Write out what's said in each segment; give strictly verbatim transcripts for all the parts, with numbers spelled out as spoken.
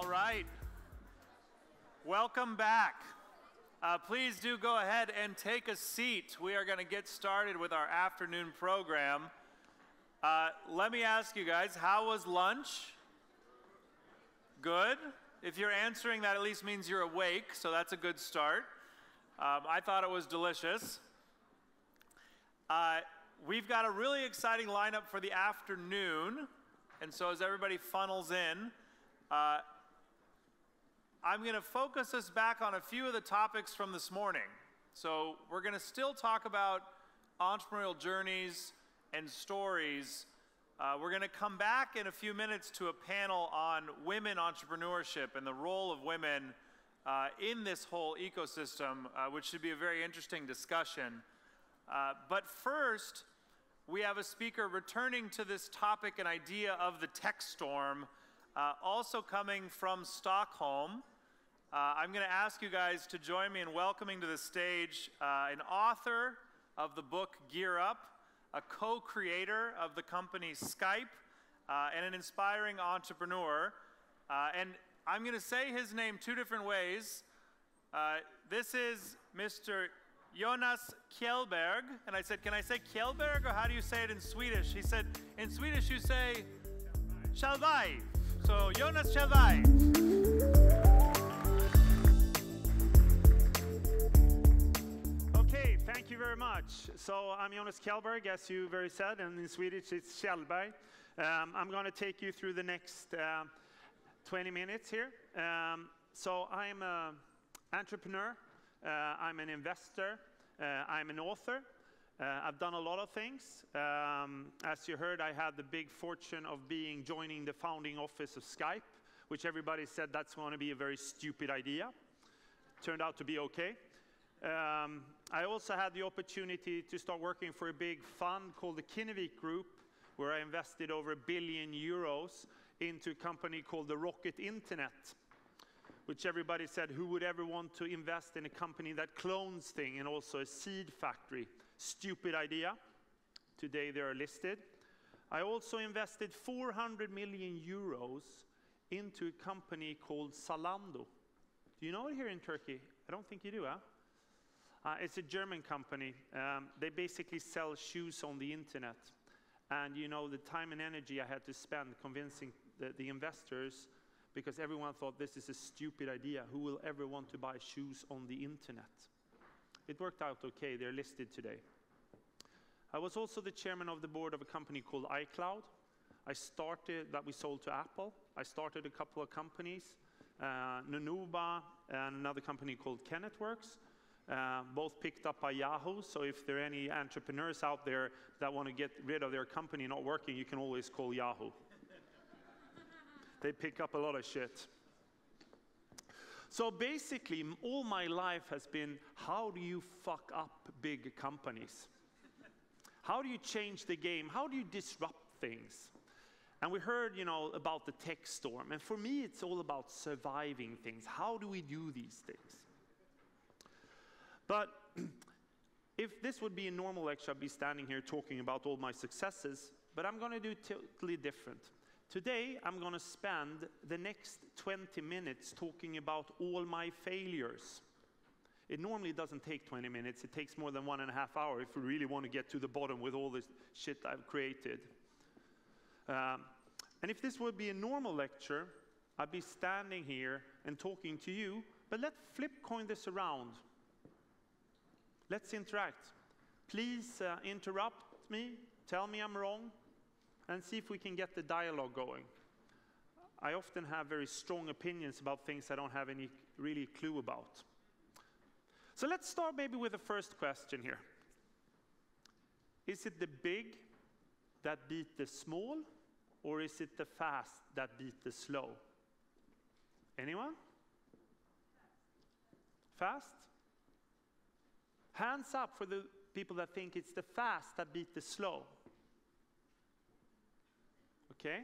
All right. Welcome back. Uh, please do go ahead and take a seat. We are going to get started with our afternoon program. Uh, let me ask you guys, how was lunch? Good. If you're answering, that at least means you're awake, so that's a good start. Um, I thought it was delicious. Uh, we've got a really exciting lineup for the afternoon, and so as everybody funnels in, uh, I'm going to focus us back on a few of the topics from this morning. So we're going to still talk about entrepreneurial journeys and stories. Uh, we're going to come back in a few minutes to a panel on women entrepreneurship and the role of women uh, in this whole ecosystem, uh, which should be a very interesting discussion. Uh, but first, we have a speaker returning to this topic and idea of the tech storm, Uh, also coming from Stockholm. Uh, I'm going to ask you guys to join me in welcoming to the stage uh, an author of the book Gear Up, a co-creator of the company Skype, uh, and an inspiring entrepreneur. Uh, and I'm going to say his name two different ways. Uh, this is Mister Jonas Kjellberg. And I said, can I say Kjellberg, or how do you say it in Swedish? He said, in Swedish you say Kjellberg. So, Jonas Kjellberg. Okay, thank you very much. So, I'm Jonas Kjellberg, as you very said, and in Swedish it's Kjellberg. Um, I'm going to take you through the next uh, twenty minutes here. Um, so, I'm an entrepreneur, uh, I'm an investor, uh, I'm an author. Uh, I've done a lot of things. Um, as you heard, I had the big fortune of being joining the founding office of Skype, which everybody said that's going to be a very stupid idea. Turned out to be okay. Um, I also had the opportunity to start working for a big fund called the Kinevik Group, where I invested over a billion euros into a company called the Rocket Internet, which everybody said, who would ever want to invest in a company that clones thing and also a seed factory? Stupid idea. Today they are listed. I also invested four hundred million euros into a company called Zalando. Do you know it here in Turkey? I don't think you do, huh? Uh, it's a German company. Um, they basically sell shoes on the internet. And you know the time and energy I had to spend convincing the, the investors, because everyone thought this is a stupid idea. Who will ever want to buy shoes on the internet? It worked out okay. They're listed today. I was also the chairman of the board of a company called iCloud. I started that we sold to Apple. I started a couple of companies, uh, Nanuba and another company called Kennetworks, uh, both picked up by Yahoo. So if there are any entrepreneurs out there that want to get rid of their company not working, you can always call Yahoo. They pick up a lot of shit. So basically, all my life has been, how do you fuck up big companies? How do you change the game? How do you disrupt things? And we heard, you know, about the tech storm. And for me, it's all about surviving things. How do we do these things? But if this would be a normal lecture, I'd be standing here talking about all my successes. But I'm going to do totally different. Today, I'm going to spend the next twenty minutes talking about all my failures. It normally doesn't take twenty minutes. It takes more than one and a half hours if we really want to get to the bottom with all this shit I've created. Um, and if this would be a normal lecture, I'd be standing here and talking to you. But let's flip coin this around. Let's interact. Please uh, interrupt me. Tell me I'm wrong. And see if we can get the dialogue going. I often have very strong opinions about things I don't have any really clue about. So let's start maybe with the first question here. Is it the big that beat the small, or is it the fast that beat the slow? Anyone? Fast? Hands up for the people that think it's the fast that beat the slow. Okay,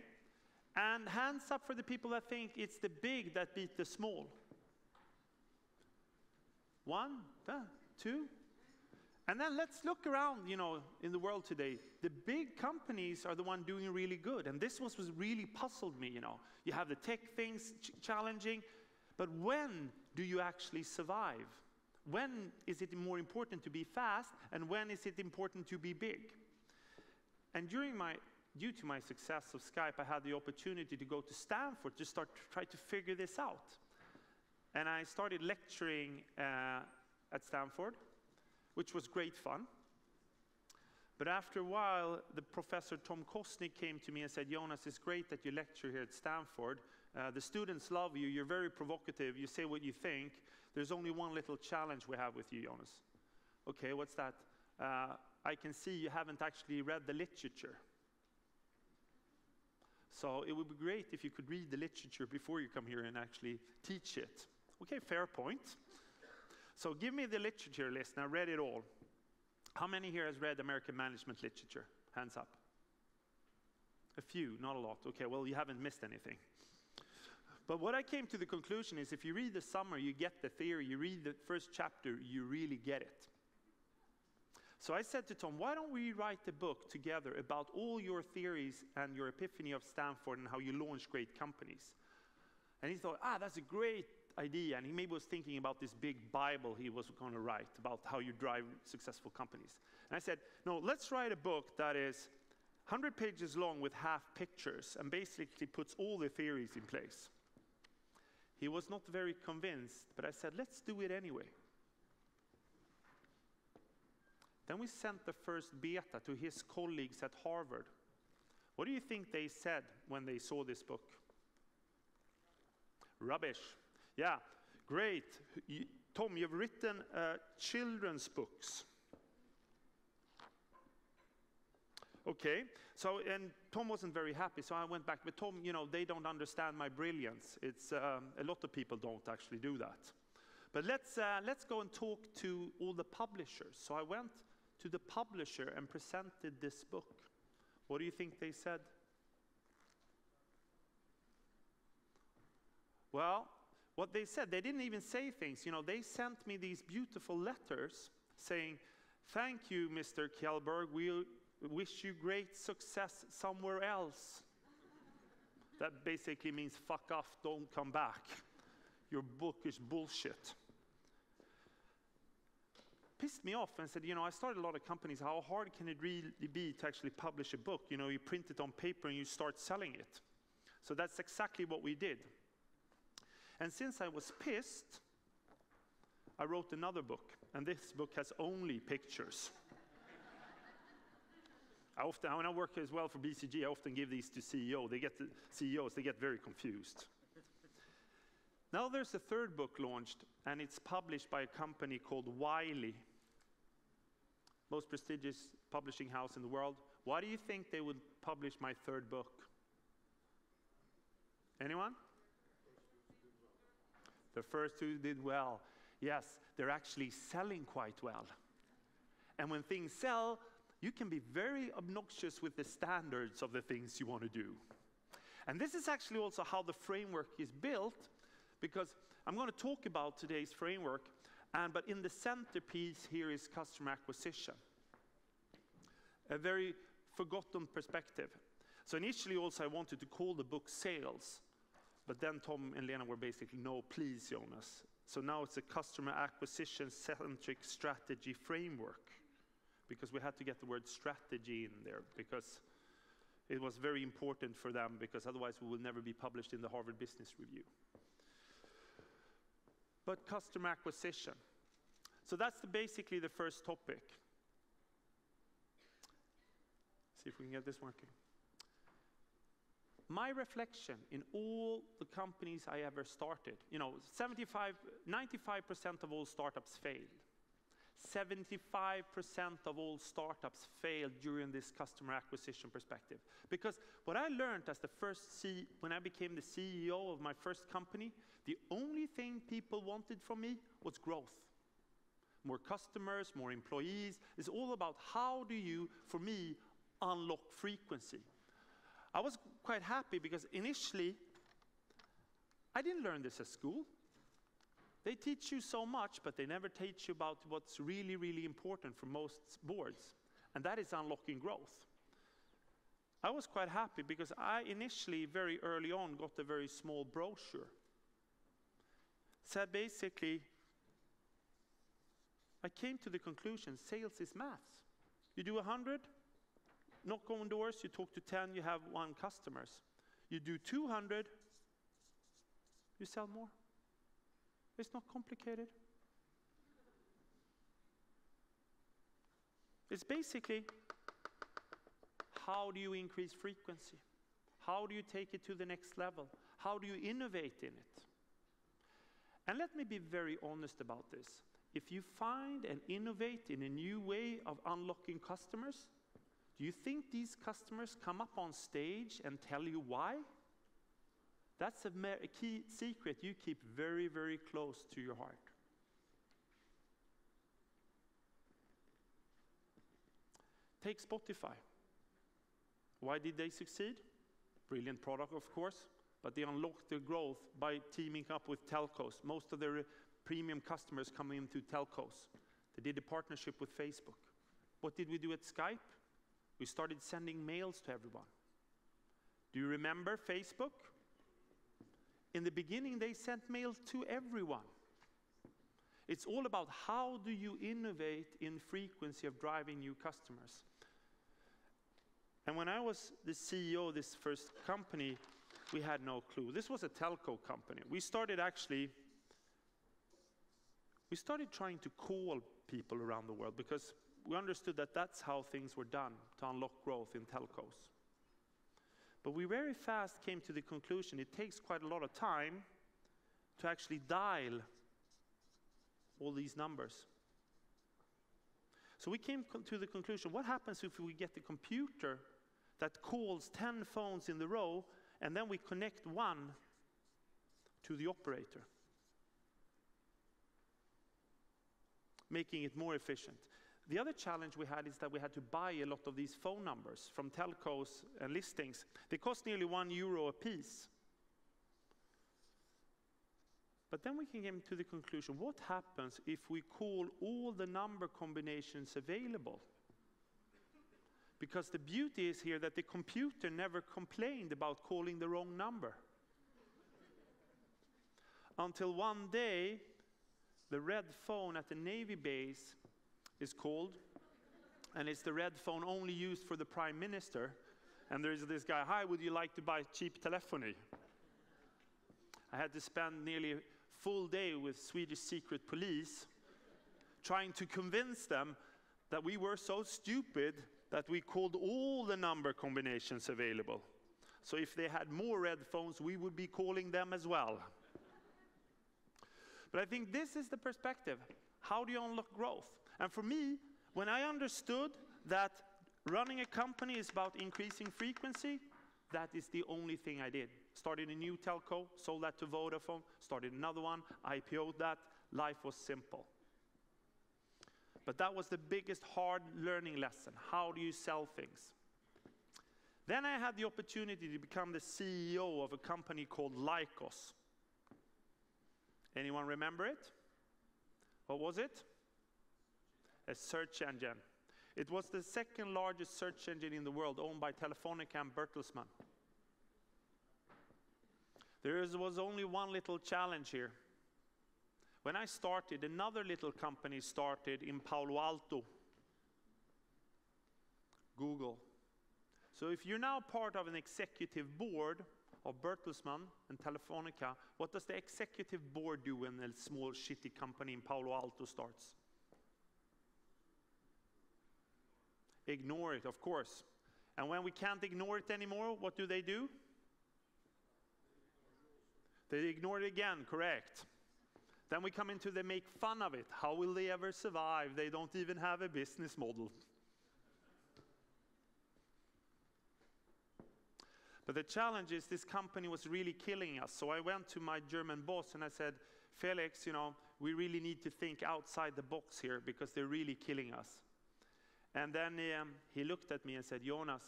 and hands up for the people that think it's the big that beat the small. One, two. And then let's look around, you know, in the world today. The big companies are the ones doing really good. And this was, was really puzzled me, you know. You have the tech things ch challenging, but when do you actually survive? When is it more important to be fast, and when is it important to be big? And during my, due to my success of Skype, I had the opportunity to go to Stanford to start to try to figure this out. And I started lecturing uh, at Stanford, which was great fun. But after a while, the professor Tom Kosnik came to me and said, Jonas, it's great that you lecture here at Stanford. Uh, the students love you. You're very provocative. You say what you think. There's only one little challenge we have with you, Jonas. OK, what's that? Uh, I can see you haven't actually read the literature. So it would be great if you could read the literature before you come here and actually teach it. OK, fair point. So give me the literature list, and I read it all. How many here has read American management literature? Hands up. A few, not a lot. OK, well, you haven't missed anything. But what I came to the conclusion is if you read the summary, you get the theory. You read the first chapter, you really get it. So I said to Tom, why don't we write a book together about all your theories and your epiphany of Stanford and how you launch great companies? And he thought, ah, that's a great idea, and he maybe was thinking about this big Bible he was going to write about how you drive successful companies. And I said, no, let's write a book that is one hundred pages long with half pictures and basically puts all the theories in place. He was not very convinced, but I said, let's do it anyway. Then we sent the first beta to his colleagues at Harvard. What do you think they said when they saw this book? Rubbish. Yeah, great. You, Tom, you've written uh, children's books. OK, so, and Tom wasn't very happy, so I went back. But Tom, you know, they don't understand my brilliance. It's, um, a lot of people don't actually do that. But let's, uh, let's go and talk to all the publishers. So I went to the publisher and presented this book. What do you think they said? Well, what they said, they didn't even say things. You know, they sent me these beautiful letters saying, thank you, Mister Kjellberg. We wish you great success somewhere else. That basically means fuck off, don't come back. Your book is bullshit. Pissed me off and said, you know, I started a lot of companies. How hard can it really be to actually publish a book? You know, you print it on paper and you start selling it. So that's exactly what we did. And since I was pissed, I wrote another book. And this book has only pictures. I often, when I work as well for B C G, I often give these to C E O. They get the C E Os, they get very confused. Now there's a third book launched, and it's published by a company called Wiley, most prestigious publishing house in the world. Why do you think they would publish my third book? Anyone? The first two did well. Yes, they're actually selling quite well. And when things sell, you can be very obnoxious with the standards of the things you want to do. And this is actually also how the framework is built, because I'm going to talk about today's framework, and, but in the centerpiece here is customer acquisition, a very forgotten perspective. So initially also I wanted to call the book Sales. But then Tom and Lena were basically, no, please, Jonas. So now it's a customer acquisition-centric strategy framework, because we had to get the word strategy in there, because it was very important for them, because otherwise we will never be published in the Harvard Business Review. But customer acquisition. So that's the, basically the first topic. See if we can get this working. My reflection in all the companies I ever started, you know, seventy-five, ninety-five percent of all startups failed. seventy-five percent of all startups failed during this customer acquisition perspective. Because what I learned as the first C, when I became the C E O of my first company, the only thing people wanted from me was growth. More customers, more employees. It's all about how do you, for me, unlock frequency. I was quite happy because initially, I didn't learn this at school. They teach you so much, but they never teach you about what's really, really important for most boards, and that is unlocking growth. I was quite happy because I initially, very early on, got a very small brochure. Said basically, I came to the conclusion, sales is maths. You do one hundred, knock on doors, you talk to ten, you have one customers. You do two hundred, you sell more. It's not complicated. It's basically, how do you increase frequency? How do you take it to the next level? How do you innovate in it? And let me be very honest about this. If you find and innovate in a new way of unlocking customers, do you think these customers come up on stage and tell you why? That's a key secret you keep very, very close to your heart. Take Spotify. Why did they succeed? Brilliant product, of course, but they unlocked their growth by teaming up with telcos. Most of their premium customers come into telcos. They did a partnership with Facebook. What did we do at Skype? We started sending mails to everyone. Do you remember Facebook? In the beginning, they sent mail to everyone. It's all about how do you innovate in frequency of driving new customers. And when I was the C E O of this first company, we had no clue. This was a telco company. We started actually, we started trying to call people around the world because we understood that that's how things were done to unlock growth in telcos. But we very fast came to the conclusion it takes quite a lot of time to actually dial all these numbers. So we came to the conclusion, what happens if we get the computer that calls ten phones in the row, and then we connect one to the operator, making it more efficient? The other challenge we had is that we had to buy a lot of these phone numbers from telcos and listings. They cost nearly one euro a piece. But then we came to the conclusion, what happens if we call all the number combinations available? Because the beauty is here that the computer never complained about calling the wrong number. Until one day, the red phone at the Navy base is called, and it's the red phone only used for the prime minister, and there's this guy, hi, would you like to buy cheap telephony? I had to spend nearly a full day with Swedish secret police trying to convince them that we were so stupid that we called all the number combinations available. So if they had more red phones, we would be calling them as well. But I think this is the perspective. How do you unlock growth? And for me, when I understood that running a company is about increasing frequency, that is the only thing I did. Started a new telco, sold that to Vodafone, started another one, I P O'd that. Life was simple. But that was the biggest hard learning lesson. How do you sell things? Then I had the opportunity to become the C E O of a company called Lycos. Anyone remember it? What was it? A search engine. It was the second largest search engine in the world, owned by Telefonica and Bertelsmann. There was only one little challenge here. When I started, another little company started in Palo Alto, Google. So if you're now part of an executive board of Bertelsmann and Telefonica, what does the executive board do when a small shitty company in Palo Alto starts? Ignore it, of course. And when we can't ignore it anymore, what do they do? They ignore it again, correct. Then we come into they make fun of it. How will they ever survive? They don't even have a business model. But the challenge is this company was really killing us. So I went to my German boss and I said, Felix, you know, we really need to think outside the box here because they're really killing us. And then um, he looked at me and said, Jonas,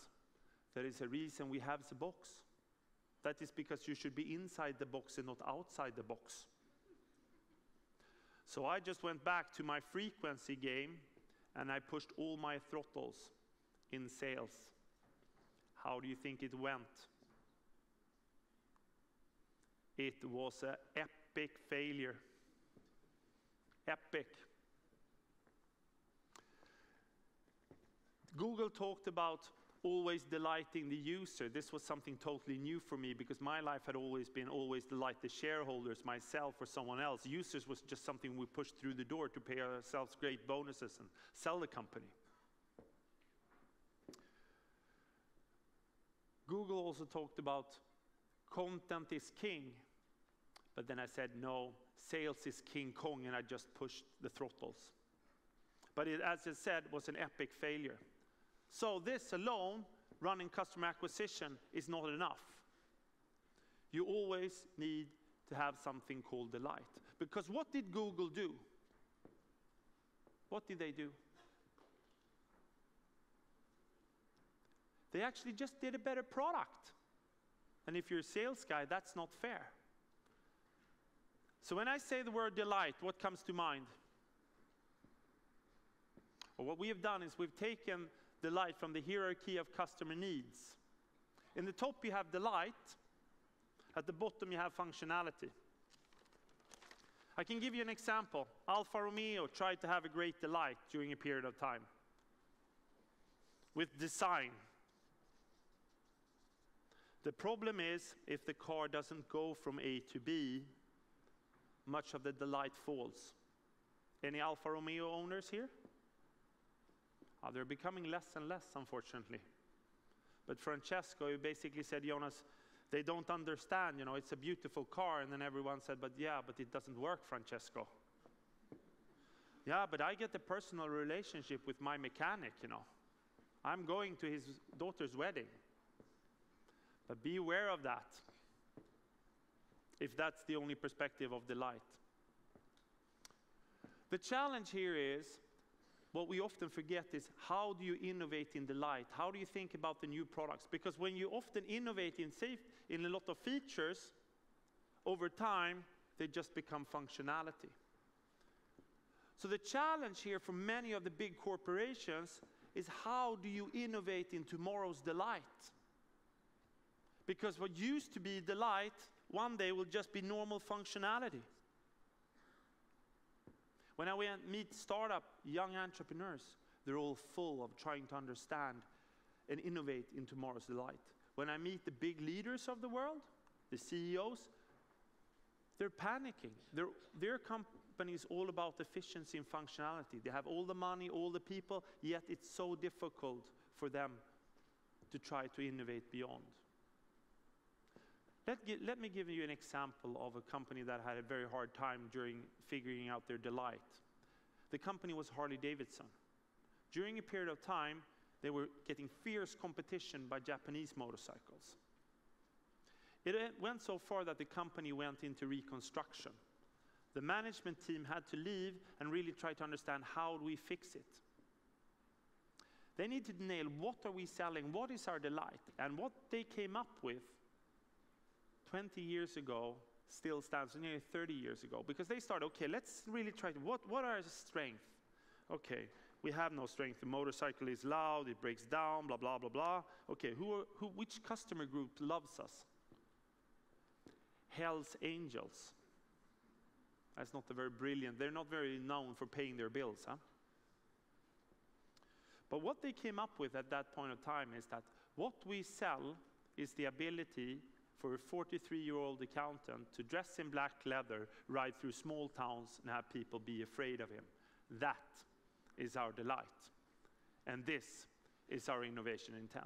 there is a reason we have the box. That is because you should be inside the box and not outside the box. So I just went back to my frequency game and I pushed all my throttles in sales. How do you think it went? It was an epic failure. Epic. Google talked about always delighting the user. This was something totally new for me because my life had always been always delight the shareholders, myself or someone else. Users was just something we pushed through the door to pay ourselves great bonuses and sell the company. Google also talked about content is king, but then I said no, sales is King Kong, and I just pushed the throttles. But it, as I said, was an epic failure. So this alone, running customer acquisition, is not enough. You always need to have something called delight. Because what did Google do? What did they do? They actually just did a better product. And if you're a sales guy, that's not fair. So when I say the word delight, what comes to mind? Well, what we have done is we've taken delight from the hierarchy of customer needs. In the top you have delight, at the bottom you have functionality. I can give you an example. Alfa Romeo tried to have a great delight during a period of time with design. The problem is if the car doesn't go from A to B, much of the delight falls. Any Alfa Romeo owners here? Oh, they're becoming less and less, unfortunately. But Francesco, he basically said, Jonas, they don't understand, you know, it's a beautiful car. And then everyone said, but yeah, but it doesn't work, Francesco. Yeah, but I get a personal relationship with my mechanic, you know. I'm going to his daughter's wedding. But be aware of that, if that's the only perspective of delight. The challenge here is, what we often forget is, how do you innovate in delight? How do you think about the new products? Because when you often innovate in, safe, in a lot of features, over time, they just become functionality. So the challenge here for many of the big corporations is, how do you innovate in tomorrow's delight? Because what used to be delight, one day will just be normal functionality. When I went meet startup, young entrepreneurs, they're all full of trying to understand and innovate in tomorrow's delight. When I meet the big leaders of the world, the C E Os, they're panicking. They're, their company is all about efficiency and functionality. They have all the money, all the people, yet it's so difficult for them to try to innovate beyond. Let, get, let me give you an example of a company that had a very hard time during figuring out their delight. The company was Harley-Davidson. During a period of time, they were getting fierce competition by Japanese motorcycles. It went so far that the company went into reconstruction. The management team had to leave and really try to understand, how do we fix it? They needed to nail, what are we selling? What is our delight? And what they came up with twenty years ago still stands, nearly thirty years ago, because they started, okay, let's really try to, what, what are our strengths? Okay, we have no strength. The motorcycle is loud, it breaks down, blah, blah, blah, blah. Okay, who, are, who, which customer group loves us? Hell's Angels. That's not very brilliant. They're not very known for paying their bills, huh? But what they came up with at that point of time is that what we sell is the ability for a forty-three-year-old accountant to dress in black leather, ride through small towns, and have people be afraid of him. That is our delight. And this is our innovation intent.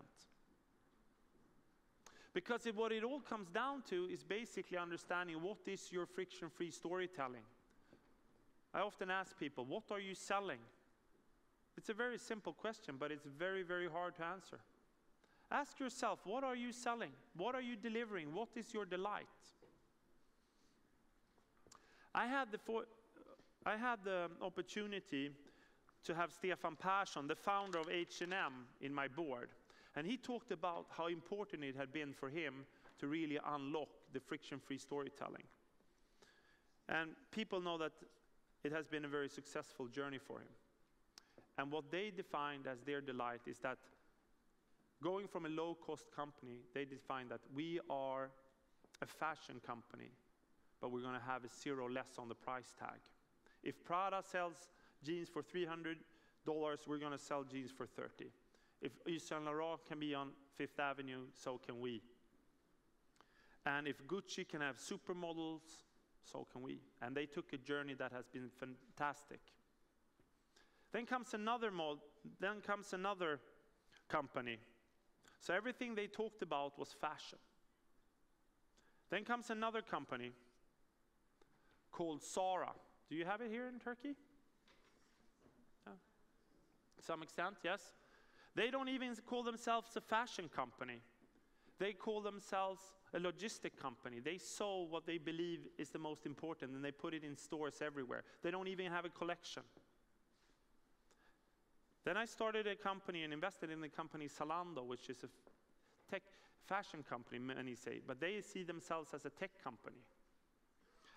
Because it, what it all comes down to is basically understanding, what is your friction-free storytelling? I often ask people, what are you selling? It's a very simple question, but it's very, very hard to answer. Ask yourself, what are you selling? What are you delivering? What is your delight? I had the, for I had the opportunity to have Stefan Persson, the founder of H and M, in my board. And he talked about how important it had been for him to really unlock the friction-free storytelling. And people know that it has been a very successful journey for him. And what they defined as their delight is that going from a low-cost company, they defined that we are a fashion company, but we're going to have a zero less on the price tag. If Prada sells jeans for three hundred dollars, we're going to sell jeans for thirty dollars. If Yves Saint Laurent can be on Fifth Avenue, so can we. And if Gucci can have supermodels, so can we. And they took a journey that has been fantastic. Then comes another mod, then comes another company. So everything they talked about was fashion. Then comes another company called Zara. Do you have it here in Turkey? Yeah. To some extent, yes. They don't even call themselves a fashion company. They call themselves a logistic company. They sell what they believe is the most important, and they put it in stores everywhere. They don't even have a collection. Then I started a company and invested in the company Zalando, which is a tech fashion company, many say, but they see themselves as a tech company.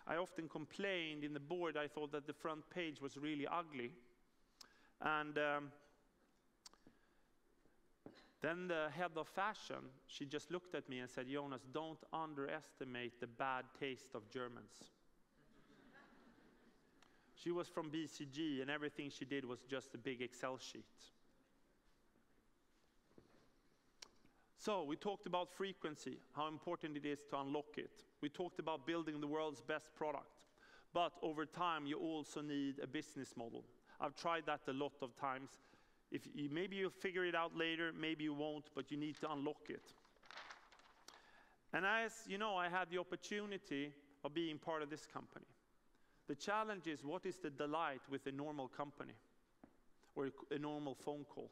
I often complained in the board, I thought that the front page was really ugly. And um, then the head of fashion, she just looked at me and said, "Jonas, don't underestimate the bad taste of Germans." She was from B C G, and everything she did was just a big Excel sheet. So we talked about frequency, how important it is to unlock it. We talked about building the world's best product. But over time, you also need a business model. I've tried that a lot of times. If you, maybe you'll figure it out later, maybe you won't, but you need to unlock it. And as you know, I had the opportunity of being part of this company. The challenge is, what is the delight with a normal company or a normal phone call?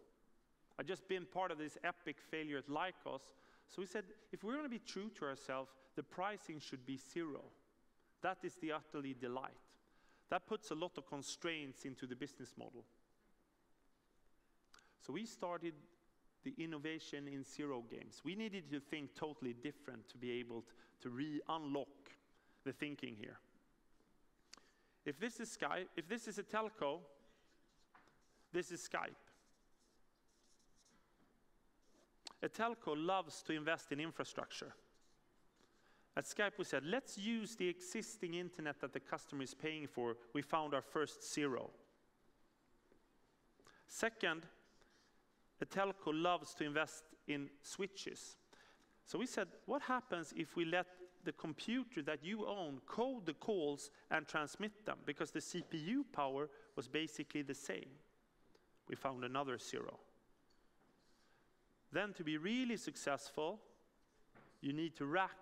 I've just been part of this epic failure at Lycos. So we said, if we're going to be true to ourselves, the pricing should be zero. That is the utterly delight. That puts a lot of constraints into the business model. So we started the innovation in zero games. We needed to think totally different to be able to re-unlock the thinking here. If this is Skype, if this is a telco, this is Skype. A telco loves to invest in infrastructure. At Skype, we said, let's use the existing internet that the customer is paying for. We found our first zero. Second, a telco loves to invest in switches. So we said, what happens if we let the computer that you own code the calls and transmit them? Because the C P U power was basically the same. We found another zero. Then to be really successful, you need to rack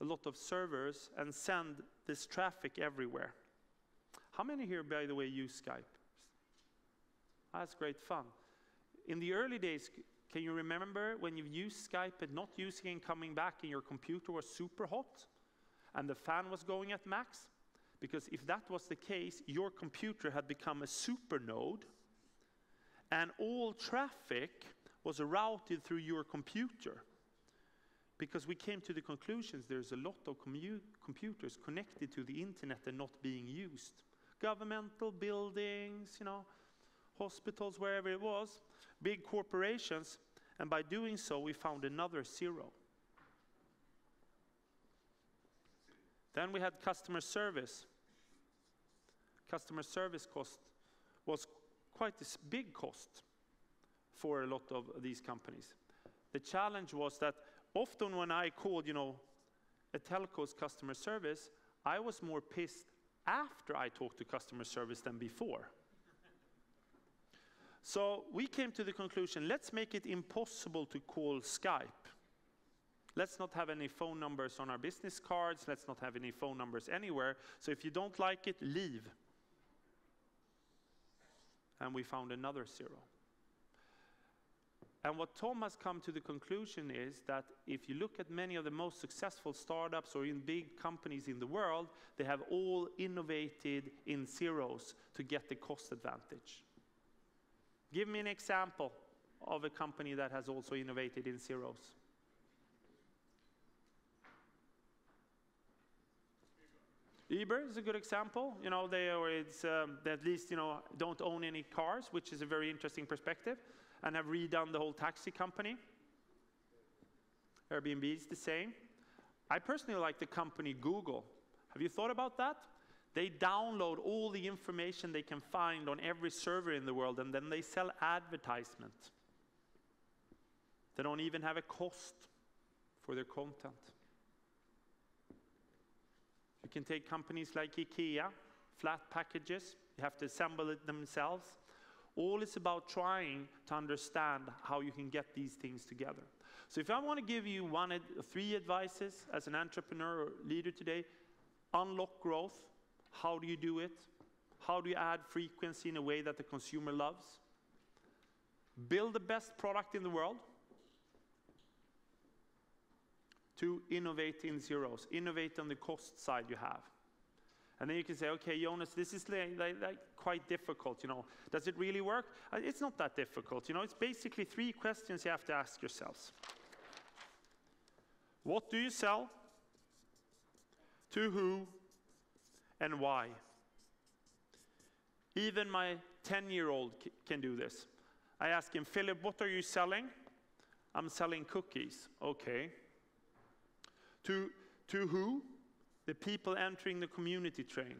a lot of servers and send this traffic everywhere. How many here, by the way, use Skype? That's great fun. In the early days, can you remember when you used Skype and not using and coming back and your computer was super hot and the fan was going at max? Because if that was the case, your computer had become a super node and all traffic was routed through your computer. Because we came to the conclusions there's a lot of computers connected to the internet and not being used. Governmental buildings, you know, hospitals, wherever it was, big corporations, and by doing so, we found another zero. Then we had customer service. Customer service cost was quite a big cost for a lot of these companies. The challenge was that often when I called, you know, a telco's customer service, I was more pissed after I talked to customer service than before. So we came to the conclusion, let's make it impossible to call Skype. Let's not have any phone numbers on our business cards. Let's not have any phone numbers anywhere. So if you don't like it, leave. And we found another zero. And what Tom has come to the conclusion is that if you look at many of the most successful startups or in big companies in the world, they have all innovated in zeros to get the cost advantage. Give me an example of a company that has also innovated in zeros. Uber is a good example. You know, they, or it's, um, they at least you know, don't own any cars, which is a very interesting perspective, and have redone the whole taxi company. Airbnb is the same. I personally like the company Google. Have you thought about that? They download all the information they can find on every server in the world, and then they sell advertisement. They don't even have a cost for their content. You can take companies like IKEA, flat packages, you have to assemble it themselves. All is about trying to understand how you can get these things together. So if I want to give you one ad three advices as an entrepreneur or leader today, unlock growth. How do you do it? How do you add frequency in a way that the consumer loves? Build the best product in the world. To innovate in zeros. Innovate on the cost side you have. And then you can say, OK, Jonas, this is like, like, like quite difficult. You know, does it really work? It's not that difficult. You know, it's basically three questions you have to ask yourselves. What do you sell? To who? And why? Even my ten-year-old can do this. I ask him, Philip, what are you selling? I'm selling cookies. OK. To, to who? The people entering the community train.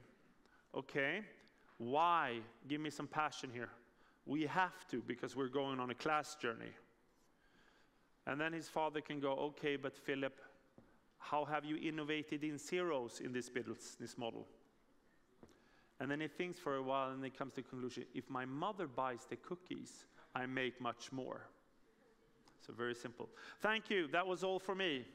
OK, why? Give me some passion here. We have to, because we're going on a class journey. And then his father can go, OK, but Philip, how have you innovated in zeros in this business model? And then he thinks for a while, and then comes to the conclusion, if my mother buys the cookies, I make much more. So very simple. Thank you. That was all for me.